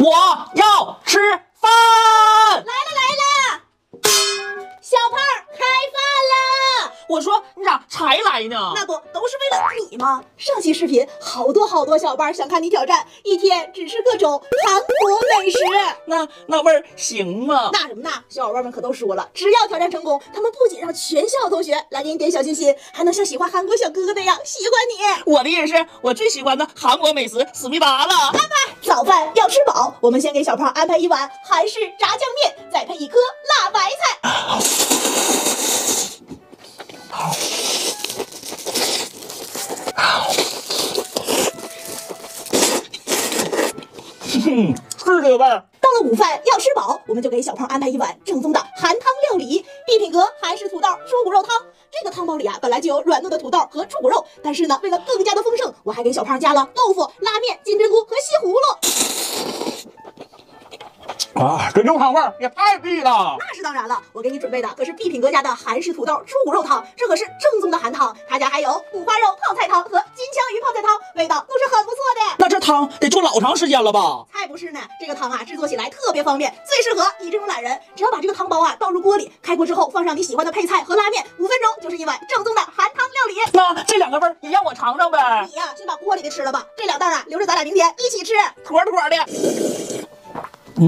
我要吃饭！来了！小胖开饭了！我说你咋才来呢？那不都是为了你吗？上期视频好多小伙伴想看你挑战一天只吃各种韩国美食，那味儿行吗？那什么那，小伙伴们可都说了，只要挑战成功，他们不仅让全校同学来给你点小心心，还能像喜欢韩国小哥哥那样喜欢你。我的也是，我最喜欢的韩国美食思密达了。安排早饭要吃饱，我们先给小胖安排一碗韩式炸酱面，再配一颗辣白菜。是这个味儿。到了午饭要吃饱，我们就给小胖安排一碗正宗的韩汤料理，必品阁韩式土豆猪骨肉汤。这个汤包里啊，本来就有软糯的土豆和猪骨肉，但是呢，为了更加的丰盛，我还给小胖加了豆腐、拉面、金针菇和西葫芦。啊，这肉汤味儿也太必了。那是当然了，我给你准备的可是必品阁家的韩式土豆猪骨肉汤，这可是正宗的韩汤。他家还有五花肉泡菜汤和金枪鱼泡菜汤，味道都是很不错的。那这汤得做老长时间了吧？才不是呢，这个汤啊制作起来特别方便，最适合你这种懒人。只要把这个汤包啊倒入锅里，开锅之后放上你喜欢的配菜和拉面，5分钟就是一碗正宗的韩汤料理。那这两个味儿也让我尝尝呗？你呀，先把锅里的吃了吧，这两袋啊留着咱俩明天一起吃，妥的。到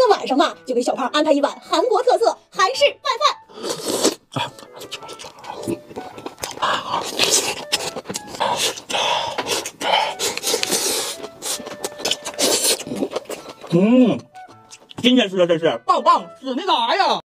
了晚上嘛，就给小胖安排一碗韩国特色韩式拌饭。今天吃的真是棒棒，死那嘎呀！